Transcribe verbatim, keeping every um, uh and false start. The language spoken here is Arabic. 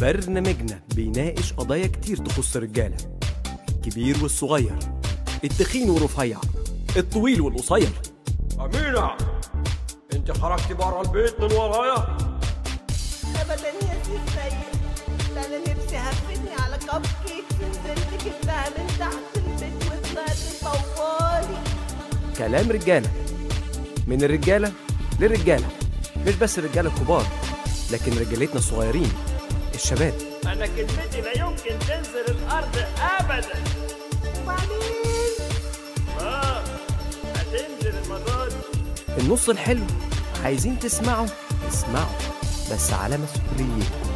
برنامجنا بيناقش قضايا كتير تخص الرجالة، الكبير والصغير، التخين والرفيع، الطويل والقصير. أمينة، أنت خرجتي بره البيت من ورايا؟ أبدا يا سيف سيد، ده أنا نفسي هفتني على كب كيك نزلت جبتها من تحت البيت وطلعت فوالي. كلام رجالة، من الرجالة للرجالة، مش بس الرجالة الكبار، لكن رجالتنا الصغيرين، الشباب. أنا كلمتي لا يمكن تنزل الأرض أبدا. وبعدين؟ آه، هتنزل المرة دي. النص الحلو عايزين تسمعوا، اسمعوا، بس على مسؤوليتكم.